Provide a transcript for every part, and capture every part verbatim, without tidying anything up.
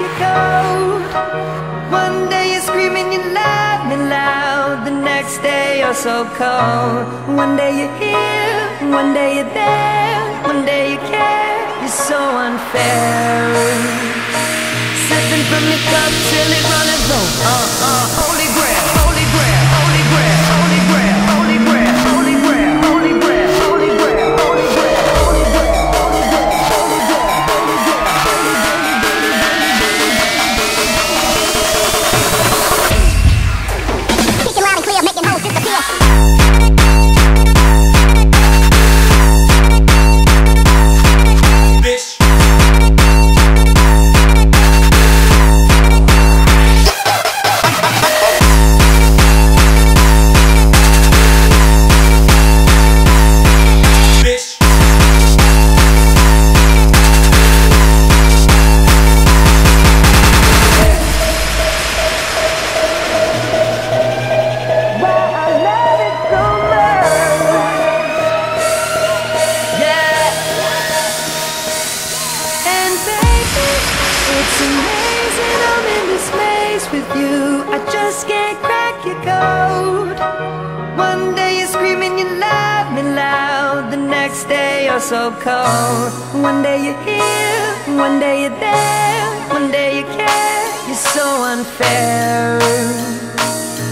you go. One day you're screaming, you're loud and loud. The next day you're so cold. One day you're here, one day you're there, one day you care. You're so unfair. Sipping from your cup till it runs low. Uh, uh, holy grail, holy grail, holy grail, holy grail. So cold. One day you're here, one day you're there, one day you care. You're so unfair.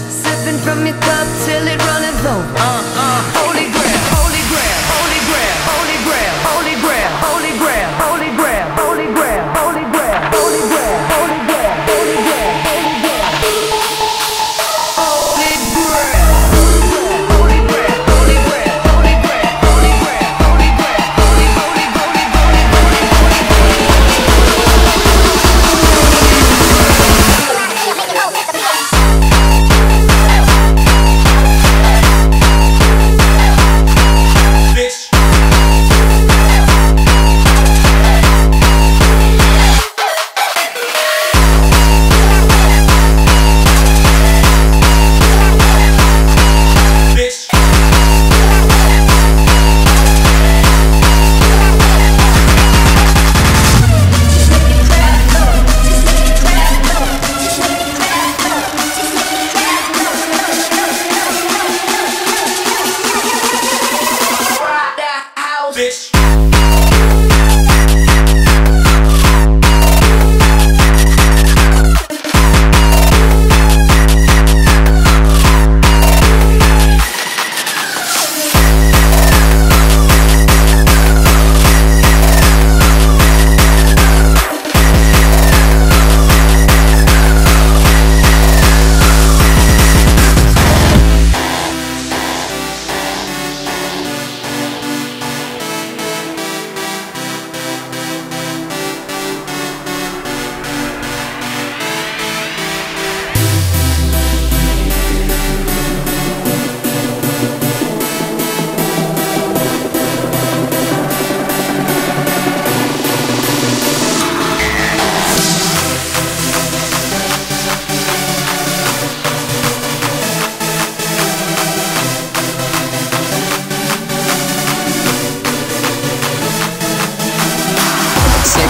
Sipping from your cup till it runs low. Uh uh. Holy grail, holy grail, holy grail, holy grail, holy grail, holy grail, holy grail, holy grail, holy grail, holy grail, holy grail, holy grail, holy grail, holy grail.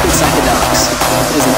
Psychedelics is an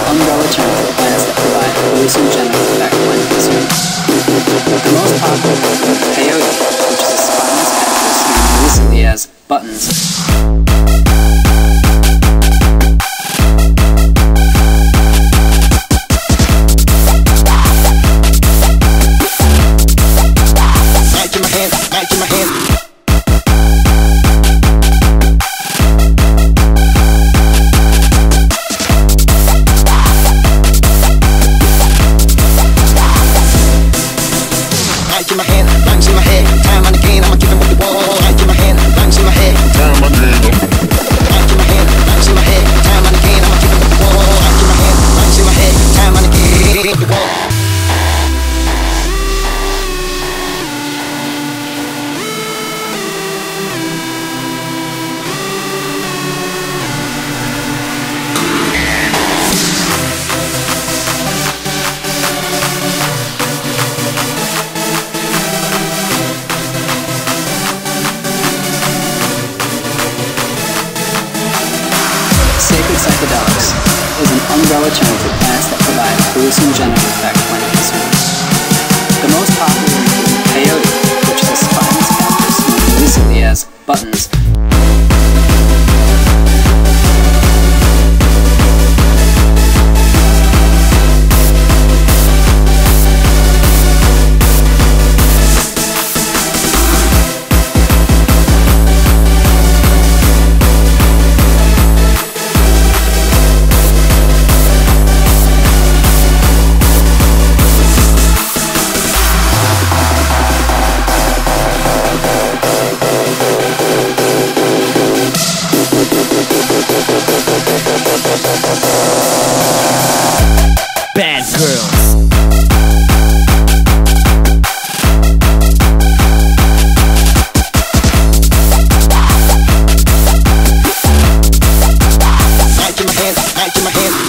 umbrella term for plants that hallucinogenic effect when consumed. The most popular is peyote, which is a spinous cactus known recently as buttons. Bad girls. Back in my hand, back in my hand.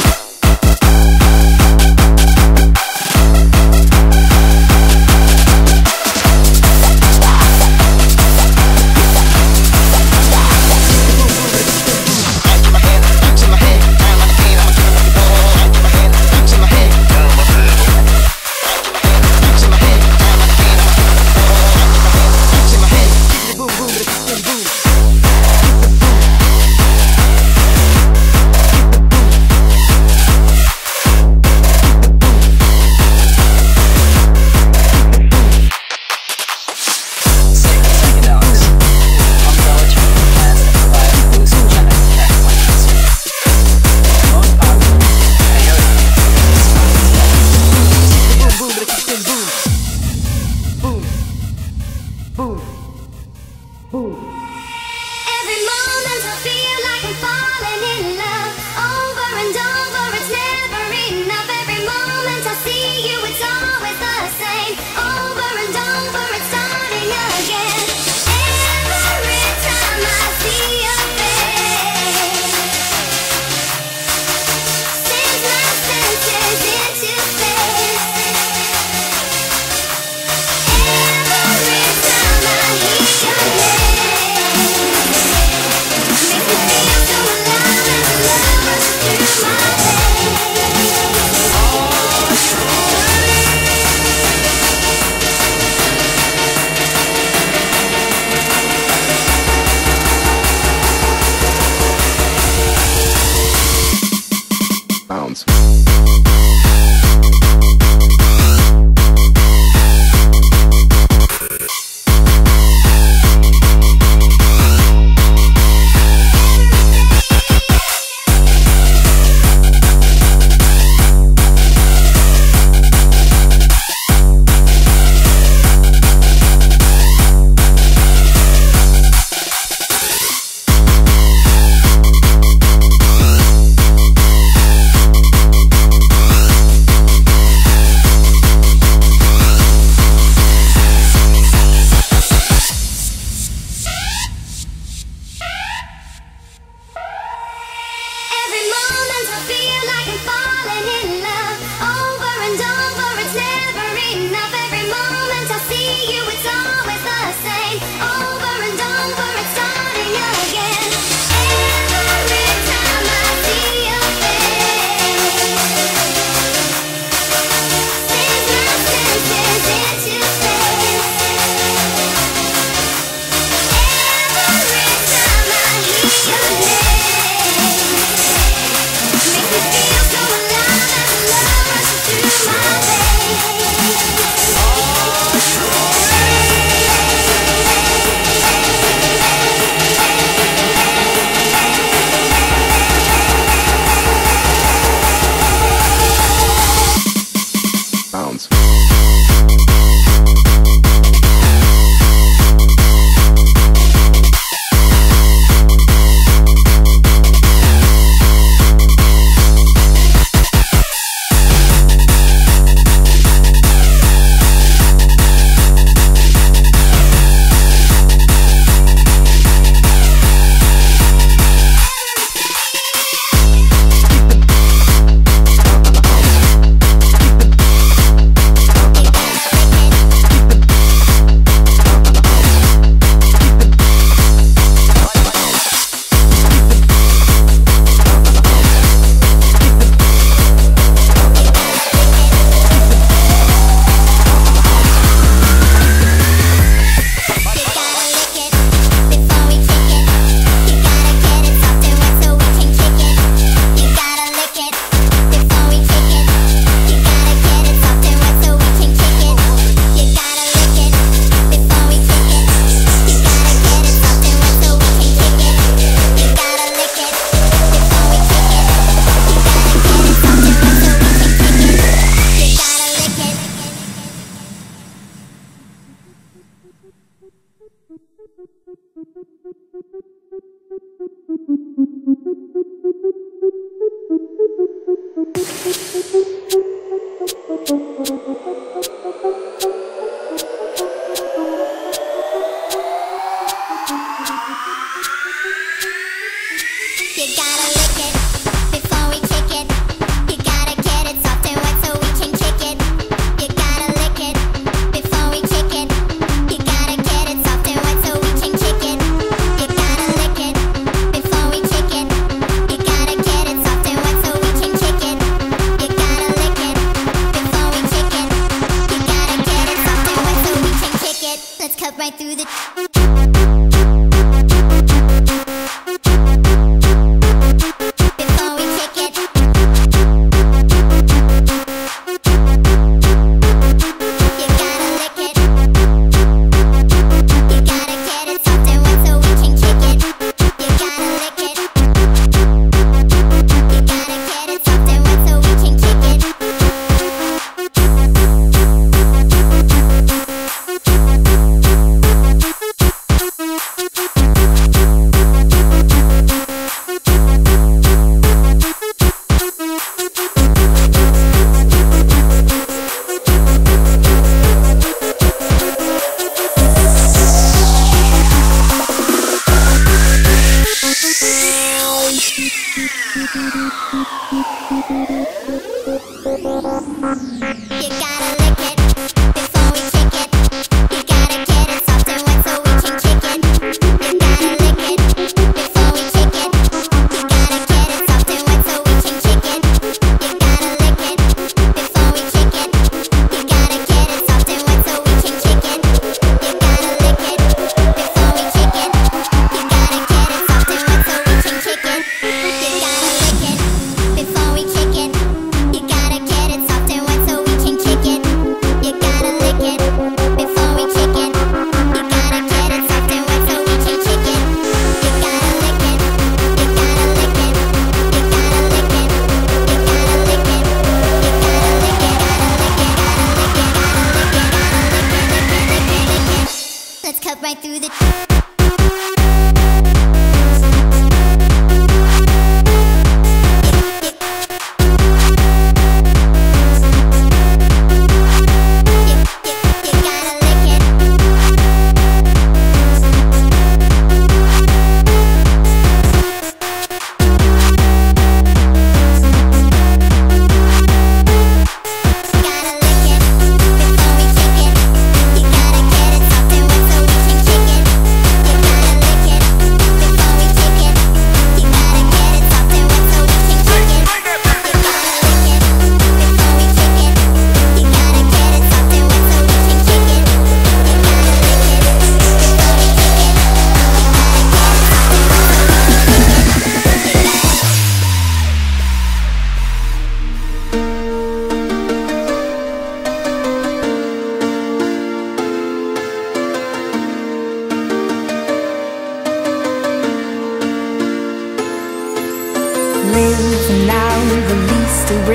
right through the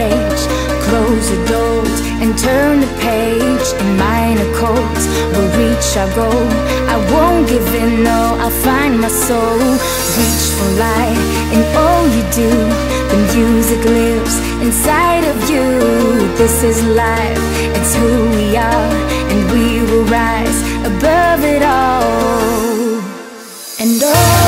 rage, close your doors and turn the page. In minor chords, we'll reach our goal. I won't give in, no, I'll find my soul. Reach for light in all you do. The music lives inside of you. This is life, it's who we are, and we will rise above it all. And all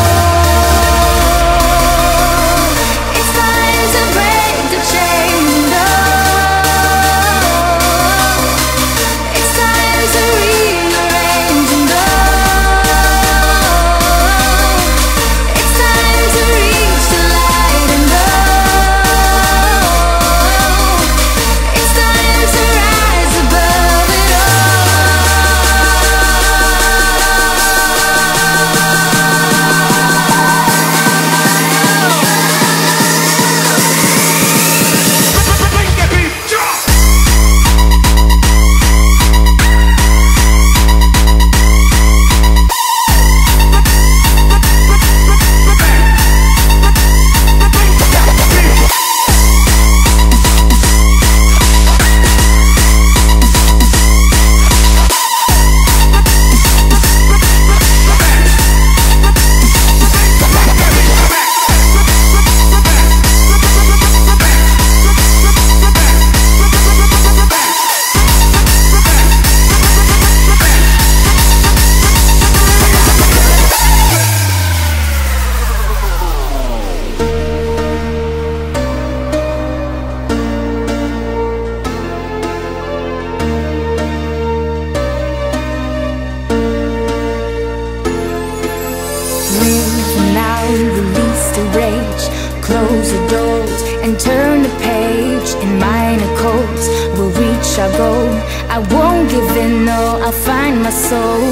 our goal. I won't give in, no, I'll find my soul.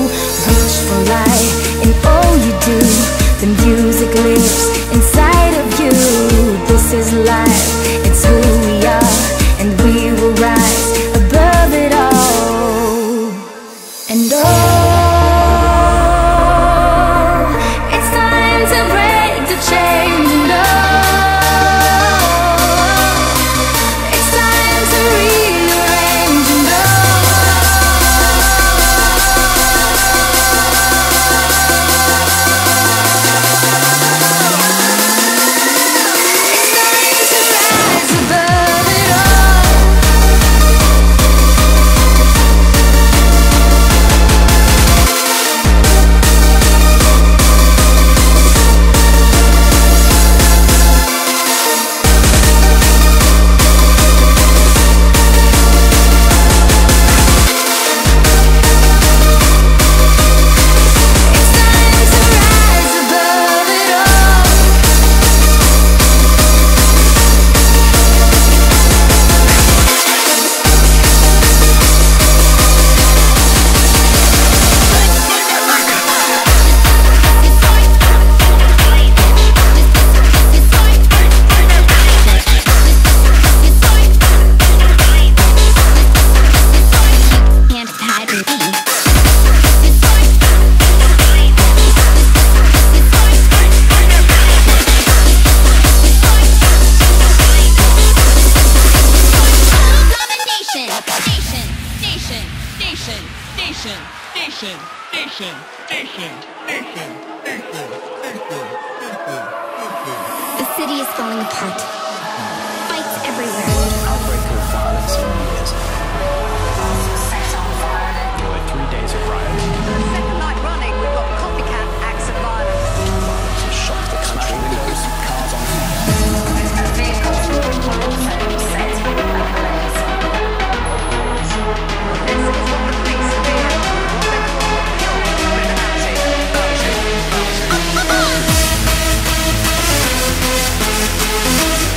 Reach for light in all you do. The music lives inside of you. This is life, it's who we are, and we will rise above it all. And all city is falling apart. Fights everywhere. Outbreak of violence in years. Sexual violence. Nearly three days of rioting. The second night running, we've got copycat acts of violence. Violence has shocked the country. Cars on fire. A vehicle set ablaze. This is what the police are doing. We'll be right back.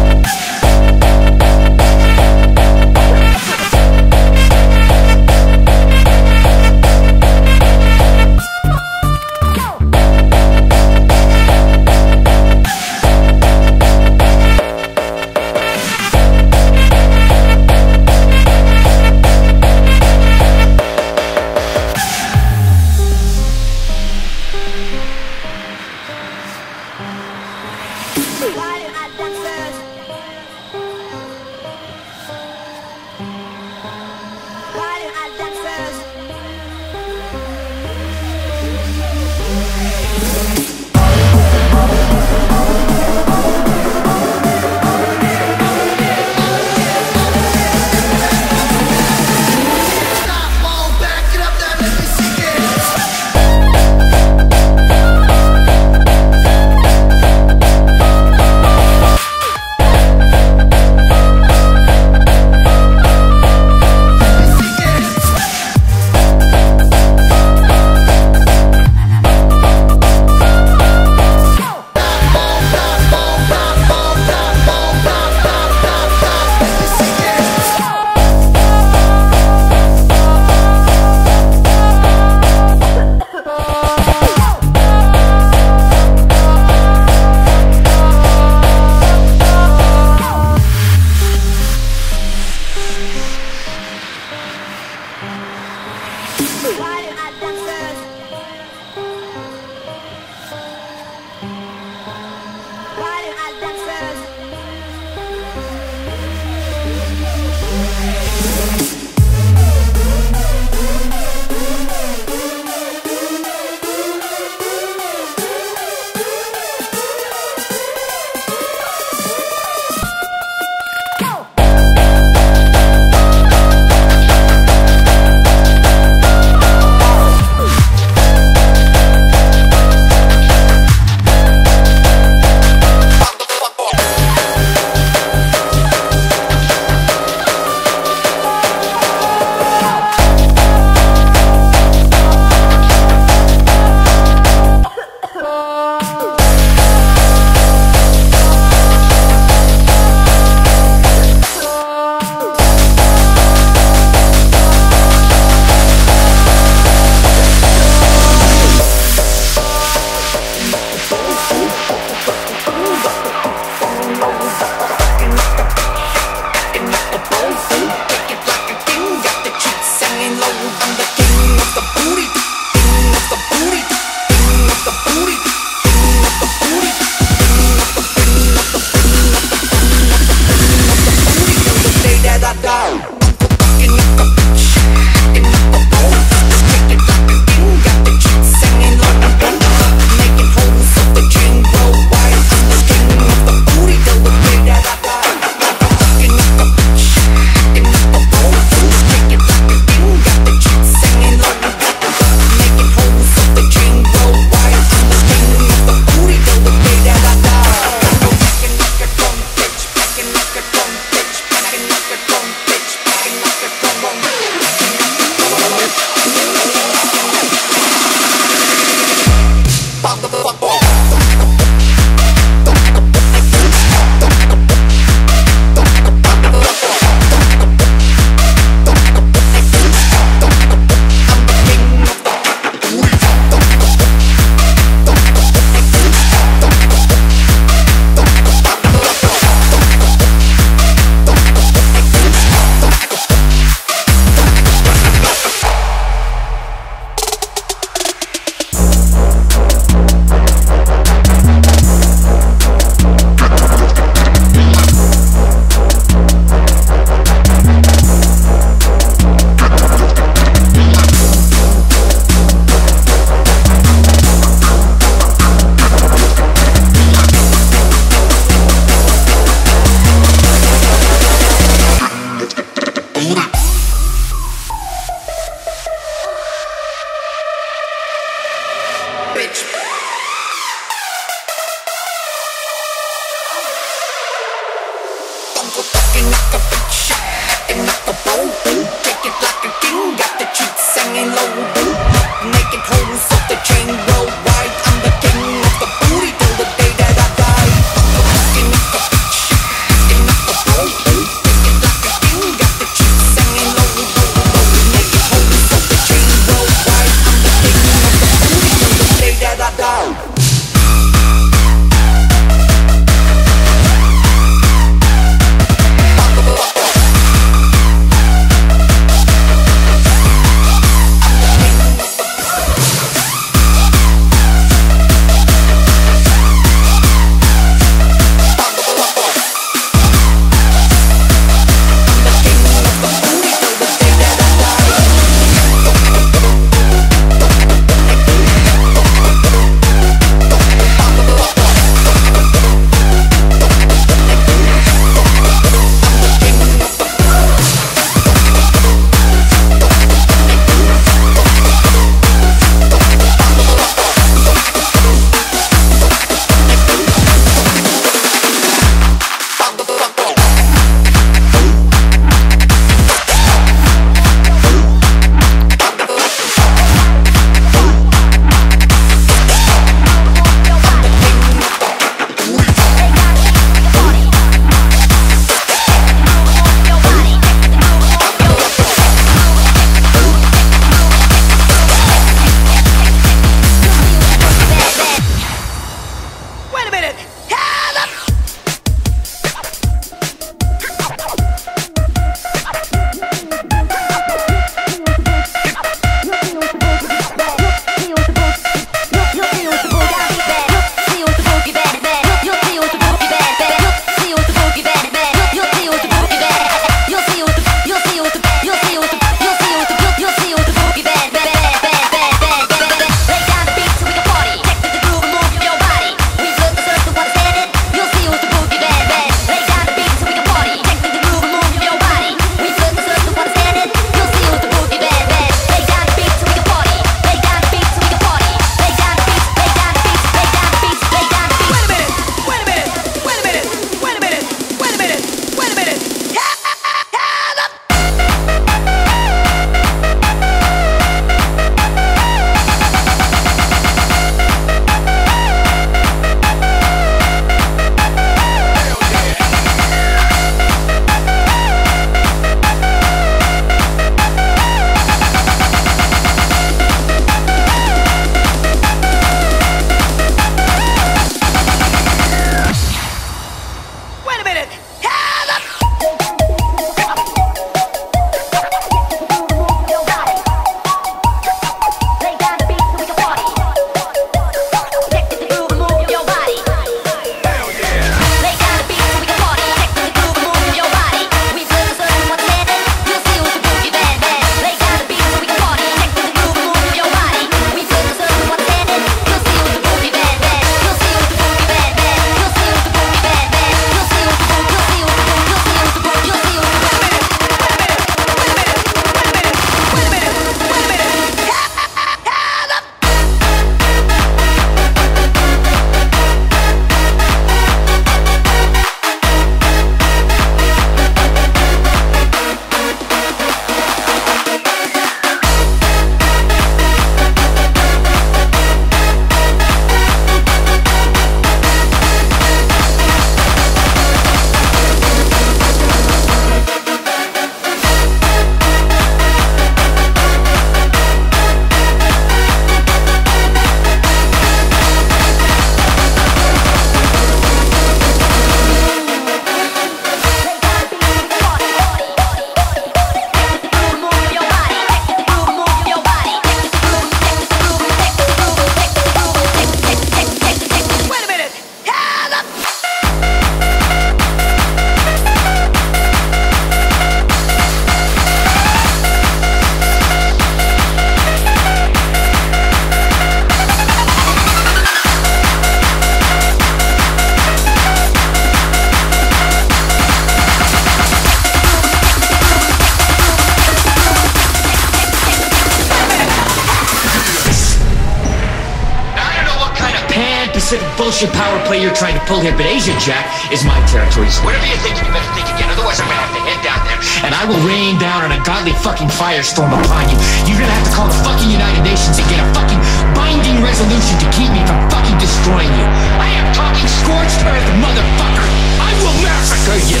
specific bullshit power play you're trying to pull here, but Asia Jack is my territory. So whatever you think, you better think again. Otherwise, I'm going to have to head down there, and I will rain down an ungodly fucking firestorm upon you. You're going to have to call the fucking United Nations and get a fucking binding resolution to keep me from fucking destroying you. I am talking scorched earth, motherfucker. I will massacre you.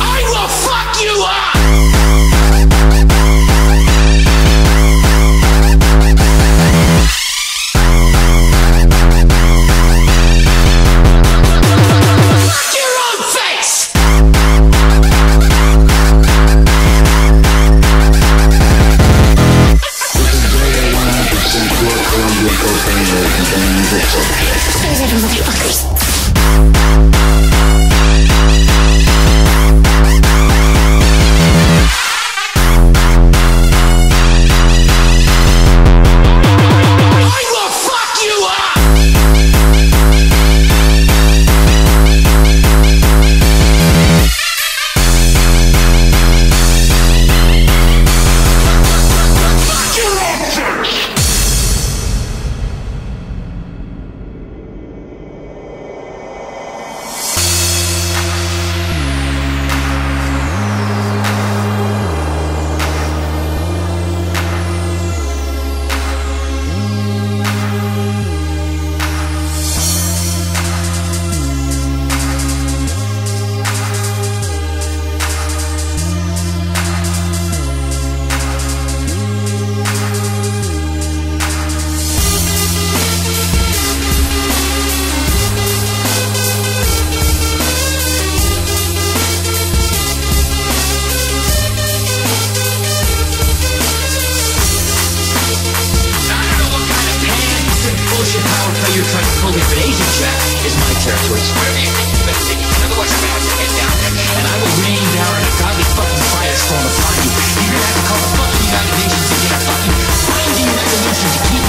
I will fuck you up! Fucking firestorm upon you. You're gonna have to call the fucking United Nations to get a fucking binding resolution to keep